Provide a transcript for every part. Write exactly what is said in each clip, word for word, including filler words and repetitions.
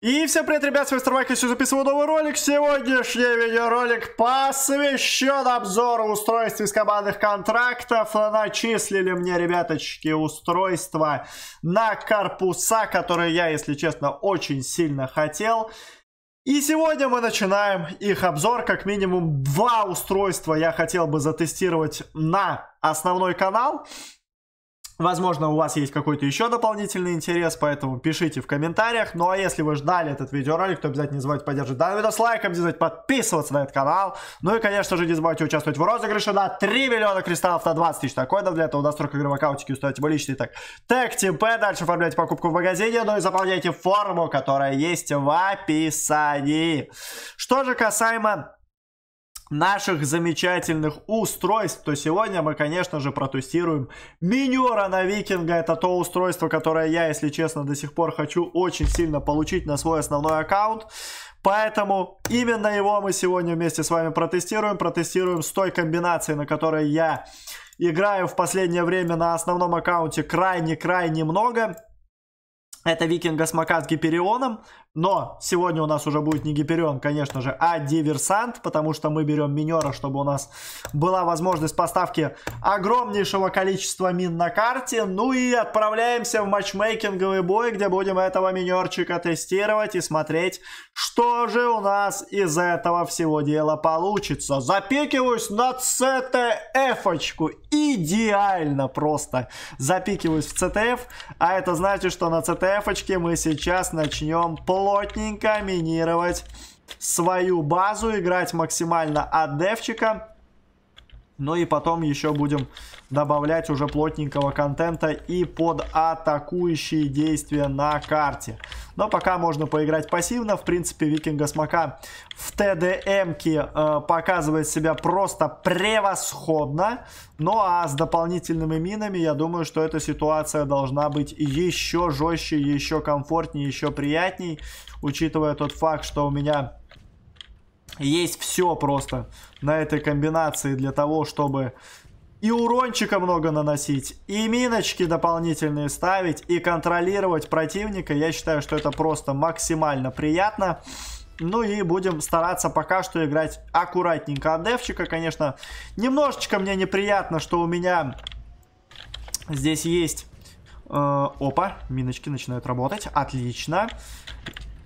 И всем привет, ребят, с вами Мистер Майк, я сегодня записываю новый ролик. Сегодняшний видеоролик посвящен обзору устройств из командных контрактов. Начислили мне, ребяточки, устройства на корпуса, которые я, если честно, очень сильно хотел. И сегодня мы начинаем их обзор. Как минимум два устройства я хотел бы затестировать на основной канал. Возможно, у вас есть какой-то еще дополнительный интерес, поэтому пишите в комментариях. Ну а если вы ждали этот видеоролик, то обязательно не забывайте поддерживать данный видос лайком, не забывайте подписываться на этот канал. Ну и, конечно же, не забывайте участвовать в розыгрыше на три миллиона кристаллов на двадцать тысяч такоинов. Для этого настройка игры в аккаунтике, установите мой личный так тег teamp, дальше оформляйте покупку в магазине, ну и заполняйте форму, которая есть в описании. Что же касаемо наших замечательных устройств, то сегодня мы, конечно же, протестируем минера на Викинга. Это то устройство, которое я, если честно, до сих пор хочу очень сильно получить на свой основной аккаунт. Поэтому именно его мы сегодня вместе с вами протестируем. Протестируем с той комбинацией, на которой я играю в последнее время на основном аккаунте крайне-крайне много. Это Викинга Смока с Гиперионом, но сегодня у нас уже будет не Гиперион, конечно же, а Диверсант, потому что мы берем Минера, чтобы у нас была возможность поставки огромнейшего количества мин на карте. Ну и отправляемся в матчмейкинговый бой, где будем этого Минерчика тестировать и смотреть, что же у нас из этого всего дела получится. Запикиваюсь на цэ тэ эф-очку, идеально просто запикиваюсь в цэ тэ эф, а это значит, что на цэ тэ эф мы сейчас начнем плотненько минировать свою базу, играть максимально от девчика. Ну и потом еще будем добавлять уже плотненького контента и под атакующие действия на карте. Но пока можно поиграть пассивно. В принципе, Викинга Смока в тэ дэ эм-ке э, показывает себя просто превосходно. Ну а с дополнительными минами, я думаю, что эта ситуация должна быть еще жестче, еще комфортнее, еще приятней. Учитывая тот факт, что у меня есть все просто на этой комбинации для того, чтобы и урончика много наносить, и миночки дополнительные ставить, и контролировать противника. Я считаю, что это просто максимально приятно. Ну и будем стараться пока что играть аккуратненько от девчика. Конечно, немножечко мне неприятно, что у меня здесь есть... Э, опа, миночки начинают работать. Отлично.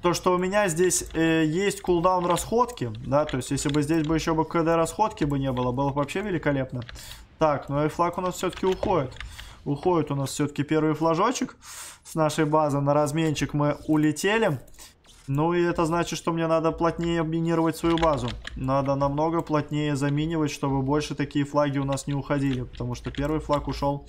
То, что у меня здесь э, есть кулдаун расходки, да, то есть если бы здесь бы еще бы ка дэ расходки бы не было, было бы вообще великолепно. Так, ну и флаг у нас все-таки уходит. Уходит у нас все-таки первый флажочек с нашей базы. На разменчик мы улетели. Ну и это значит, что мне надо плотнее минировать свою базу. Надо намного плотнее заминивать, чтобы больше такие флаги у нас не уходили. Потому что первый флаг ушел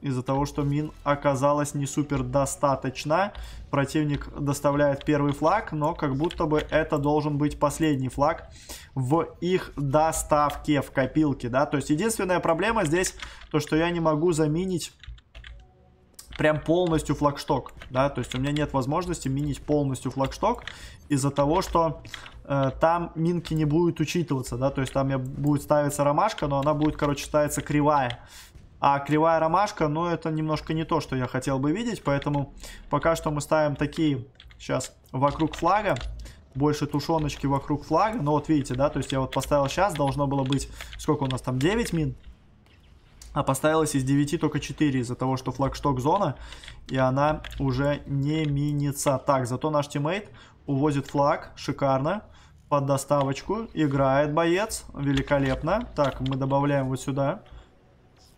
из-за того, что мин оказалось не супер достаточно. Противник доставляет первый флаг, но как будто бы это должен быть последний флаг в их доставке, в копилке, да. То есть единственная проблема здесь, то что я не могу заминить прям полностью флагшток, да. То есть у меня нет возможности минить полностью флагшток из-за того, что э, там минки не будут учитываться, да. То есть там будет ставиться ромашка, но она будет, короче, ставиться кривая. А кривая ромашка, ну, это немножко не то, что я хотел бы видеть. Поэтому пока что мы ставим такие сейчас вокруг флага. Больше тушеночки вокруг флага. Ну, вот видите, да, то есть я вот поставил сейчас. Должно было быть, сколько у нас там, девять мин. А поставилось из девяти только четыре из-за того, что флагшток зона. И она уже не минится. Так, зато наш тиммейт увозит флаг. Шикарно. Под доставочку. Играет боец. Великолепно. Так, мы добавляем вот сюда.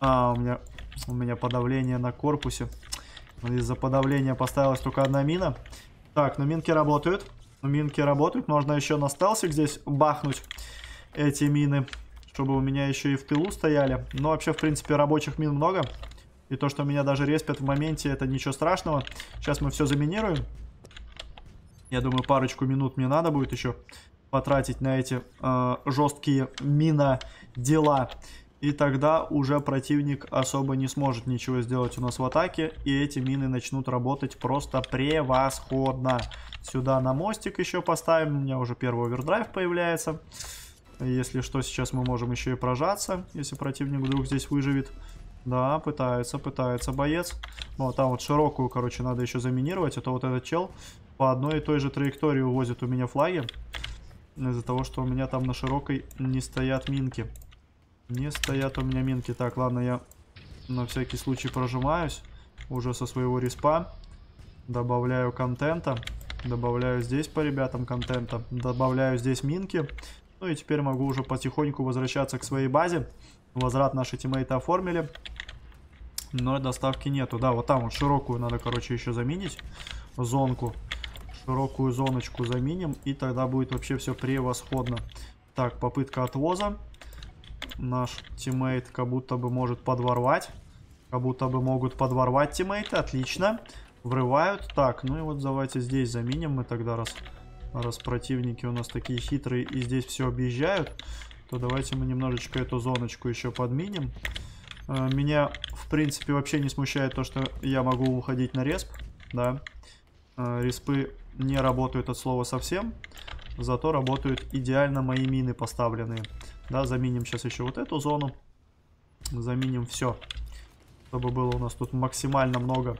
А, у меня, у меня подавление на корпусе. Из-за подавления поставилась только одна мина. Так, ну минки работают. Минки работают. Можно еще на стелсик здесь бахнуть эти мины, чтобы у меня еще и в тылу стояли. Но вообще, в принципе, рабочих мин много. И то, что меня даже респят в моменте, это ничего страшного. Сейчас мы все заминируем. Я думаю, парочку минут мне надо будет еще потратить на эти э, жесткие мина-дела. И тогда уже противник особо не сможет ничего сделать у нас в атаке. И эти мины начнут работать просто превосходно. Сюда на мостик еще поставим. У меня уже первый овердрайв появляется. Если что, сейчас мы можем еще и прожаться, если противник вдруг здесь выживет. Да, пытается, пытается боец. Ну, а там вот широкую, короче, надо еще заминировать. Это вот этот чел по одной и той же траектории увозят у меня флаги. Из-за того, что у меня там на широкой не стоят минки. Не стоят у меня минки. Так, ладно, я на всякий случай прожимаюсь. Уже со своего респа. Добавляю контента. Добавляю здесь по ребятам контента. Добавляю здесь минки. Ну и теперь могу уже потихоньку возвращаться к своей базе. Возврат наши тиммейты оформили. Но доставки нету. Да, вот там вот широкую надо, короче, еще заминить. Зонку. Широкую зоночку заминим. И тогда будет вообще все превосходно. Так, попытка отвоза. Наш тиммейт как будто бы может подворвать. Как будто бы могут подворвать тиммейты. Отлично. Врывают. Так, ну и вот давайте здесь заминим мы тогда, раз, раз противники у нас такие хитрые и здесь все объезжают, то давайте мы немножечко эту зоночку еще подминим. Меня, в принципе, вообще не смущает то, что я могу уходить на респ, да. Респы не работают от слова совсем, зато работают идеально мои мины поставленные. Да, заминим сейчас еще вот эту зону. Заминим все, чтобы было у нас тут максимально много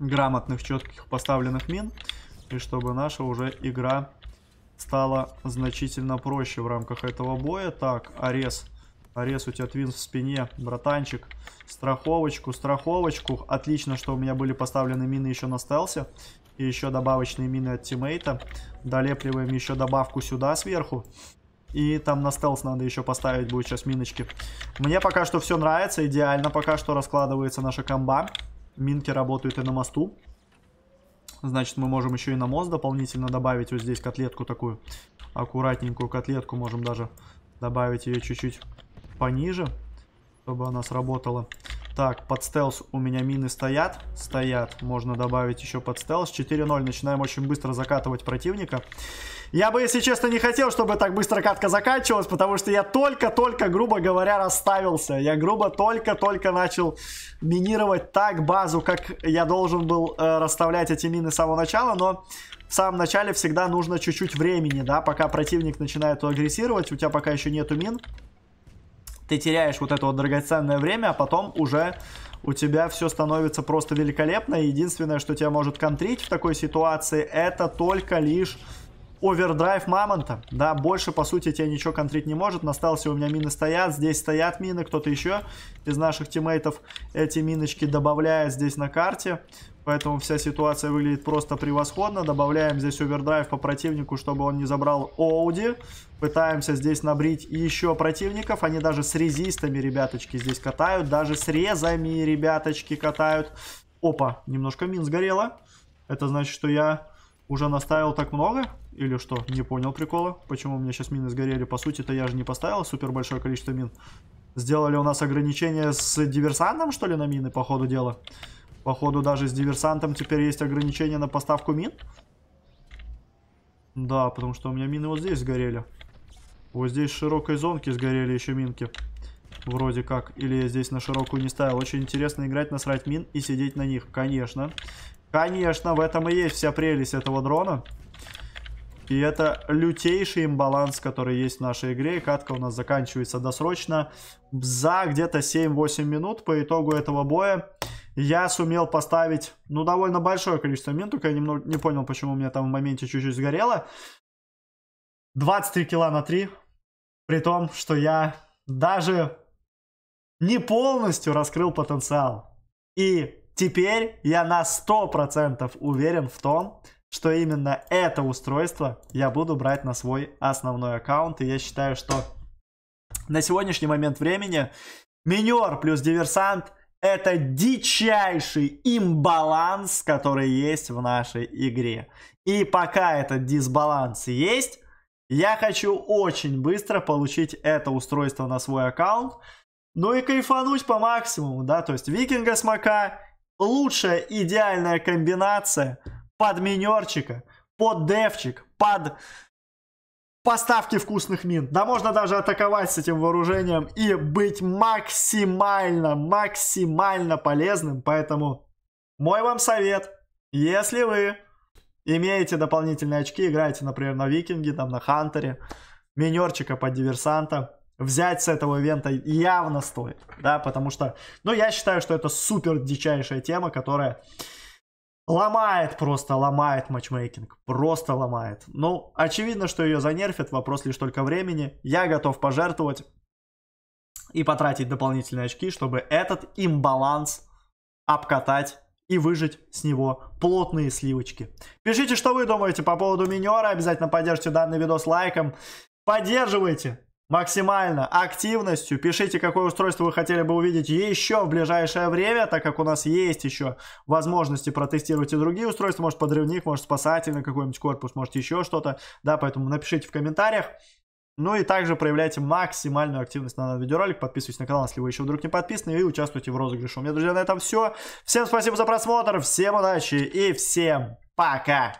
грамотных, четких поставленных мин. И чтобы наша уже игра стала значительно проще в рамках этого боя. Так, Арес. Арес, у тебя твин в спине, братанчик. Страховочку, страховочку. Отлично, что у меня были поставлены мины еще на стелсе. И еще добавочные мины от тиммейта. Долепливаем еще добавку сюда сверху. И там на стелс надо еще поставить будет сейчас миночки. Мне пока что все нравится. Идеально пока что раскладывается наша комба. Минки работают и на мосту. Значит, мы можем еще и на мост дополнительно добавить вот здесь котлетку такую. Аккуратненькую котлетку можем даже добавить ее чуть-чуть пониже, чтобы она сработала. Так, под стелс у меня мины стоят. Стоят. Можно добавить еще под стелс. четыре ноль. Начинаем очень быстро закатывать противника. Я бы, если честно, не хотел, чтобы так быстро катка заканчивалась, потому что я только-только, грубо говоря, расставился. Я грубо только-только начал минировать так базу, как я должен был э, расставлять эти мины с самого начала, но в самом начале всегда нужно чуть-чуть времени, да, пока противник начинает агрессировать, у тебя пока еще нету мин, ты теряешь вот это вот драгоценное время, а потом уже у тебя все становится просто великолепно, и единственное, что тебя может контрить в такой ситуации, это только лишь... овердрайв мамонта, да, больше по сути тебя ничего контрить не может, на стелсе у меня мины стоят, здесь стоят мины, кто-то еще из наших тиммейтов эти миночки добавляет здесь на карте, поэтому вся ситуация выглядит просто превосходно, добавляем здесь овердрайв по противнику, чтобы он не забрал оуди, пытаемся здесь набрить еще противников, они даже с резистами, ребяточки, здесь катают, даже с резами, ребяточки, катают, опа, немножко мин сгорело, это значит, что я уже наставил так много? Или что? Не понял прикола. Почему у меня сейчас мины сгорели? По сути-то я же не поставил супер большое количество мин. Сделали у нас ограничение с диверсантом, что ли, на мины, по ходу дела? Походу, даже с диверсантом теперь есть ограничение на поставку мин. Да, потому что у меня мины вот здесь сгорели. Вот здесь в широкой зонке сгорели еще минки. Вроде как. Или я здесь на широкую не ставил. Очень интересно играть, насрать мин и сидеть на них. Конечно. Конечно, в этом и есть вся прелесть этого дрона. И это лютейший имбаланс, который есть в нашей игре. Катка у нас заканчивается досрочно. За где-то семь-восемь минут по итогу этого боя я сумел поставить, ну, довольно большое количество мин. Только я немного не понял, почему у меня там в моменте чуть-чуть сгорело. двадцать три килла на три. При том, что я даже не полностью раскрыл потенциал. И теперь я на сто процентов уверен в том, что именно это устройство я буду брать на свой основной аккаунт. И я считаю, что на сегодняшний момент времени МИНЕР плюс диверсант — это дичайший имбаланс, который есть в нашей игре. И пока этот дисбаланс есть, я хочу очень быстро получить это устройство на свой аккаунт. Ну и кайфануть по максимуму, да, то есть Викинга Смока — лучшая идеальная комбинация под минерчика, под девчик, под поставки вкусных мин. Да можно даже атаковать с этим вооружением и быть максимально, максимально полезным. Поэтому мой вам совет: если вы имеете дополнительные очки, играете, например, на Викинге, там, на Хантере, минерчика под диверсанта взять с этого ивента явно стоит, да, потому что, ну, я считаю, что это супер дичайшая тема, которая Ломает просто, ломает матчмейкинг, просто ломает. Ну, очевидно, что ее занерфят, вопрос лишь только времени. Я готов пожертвовать и потратить дополнительные очки, чтобы этот имбаланс обкатать и выжать с него плотные сливочки. Пишите, что вы думаете по поводу минера, обязательно поддержите данный видос лайком, поддерживайте максимально активностью, пишите, какое устройство вы хотели бы увидеть еще в ближайшее время, так как у нас есть еще возможности протестировать и другие устройства, может подрывник, может спасательный какой-нибудь корпус, может еще что-то, да, поэтому напишите в комментариях. Ну и также проявляйте максимальную активность на данный видеоролик, подписывайтесь на канал, если вы еще вдруг не подписаны, и участвуйте в розыгрыше. У меня, друзья, на этом все. Всем спасибо за просмотр, всем удачи и всем пока!